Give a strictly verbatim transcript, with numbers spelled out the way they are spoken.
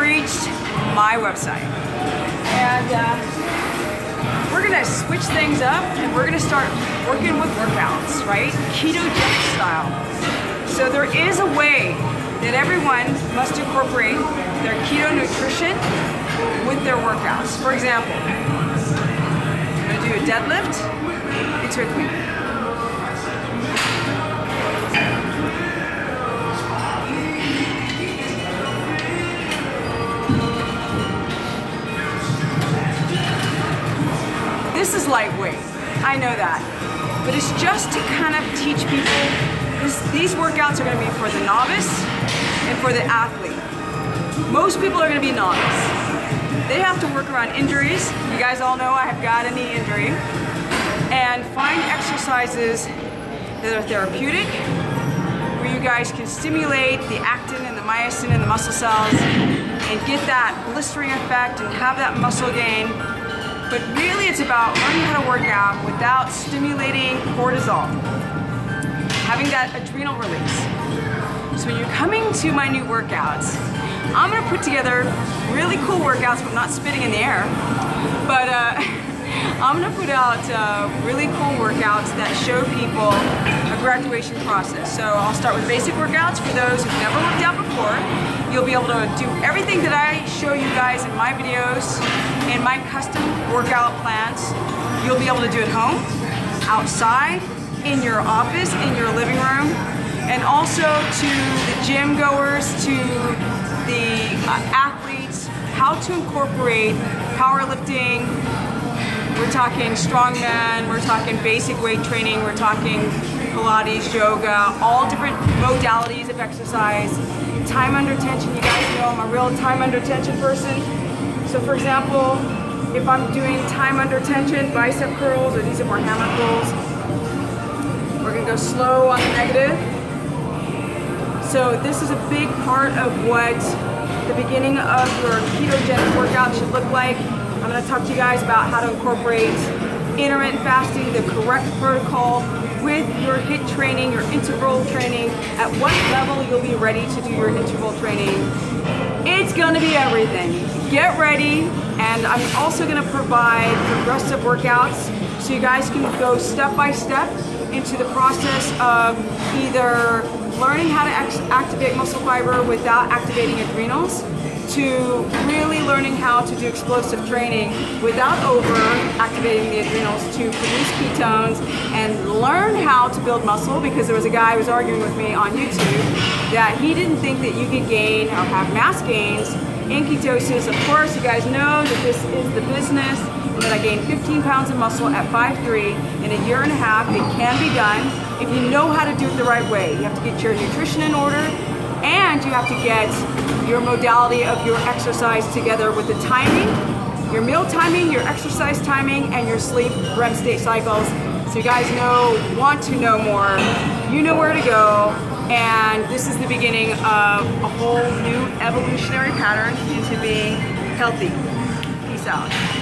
reached my website. And uh, we're gonna switch things up and we're gonna start working with workouts, right? Ketogenic style. So there is a way that everyone must incorporate their keto nutrition with their workouts. For example, I'm gonna do a deadlift, it's with me. This is lightweight, I know that, but it's just to kind of teach people, this, these workouts are gonna be for the novice and for the athlete. Most people are gonna be novice. They have to work around injuries. You guys all know I have got a knee injury. And find exercises that are therapeutic, where you guys can stimulate the actin and the myosin and the muscle cells and get that blistering effect and have that muscle gain. But really it's about learning how to work out without stimulating cortisol, having that adrenal release. So when you're coming to my new workouts, I'm gonna put together really cool workouts, but not spitting in the air. But uh, I'm gonna put out uh, really cool workouts that show people a graduation process. So I'll start with basic workouts for those who've never worked out before. You'll be able to do everything that I show you guys in my videos and my custom workout plans. You'll be able to do at home, outside, in your office, in your living room, and also to the gym goers, to the uh, athletes, how to incorporate powerlifting. We're talking strongman, we're talking basic weight training, we're talking Pilates, yoga, all different modalities of exercise. Time under tension, you guys know I'm a real time under tension person. So for example, if I'm doing time under tension, bicep curls, or these are more hammer curls, we're gonna go slow on the negative. So this is a big part of what the beginning of your ketogenic workout should look like. I'm gonna talk to you guys about how to incorporate intermittent fasting, the correct protocol, with your HIIT training, your interval training, at what level you'll be ready to do your interval training. It's gonna be everything. Get ready, and I'm also gonna provide progressive workouts so you guys can go step by step into the process of either learning how to activate muscle fiber without activating adrenals, to really learning how to do explosive training without over-activating the adrenals to produce ketones, and learn how to build muscle, because there was a guy who was arguing with me on YouTube that he didn't think that you could gain or have mass gains in ketosis. Of course, you guys know that this is the business, and that I gained fifteen pounds of muscle at five three in a year and a half. It can be done if you know how to do it the right way. You have to get your nutrition in order, and you have to get your modality of your exercise together with the timing, your meal timing, your exercise timing, and your sleep R E M state cycles. So you guys know, want to know more, you know where to go. And this is the beginning of a whole new evolutionary pattern into being healthy. Peace out.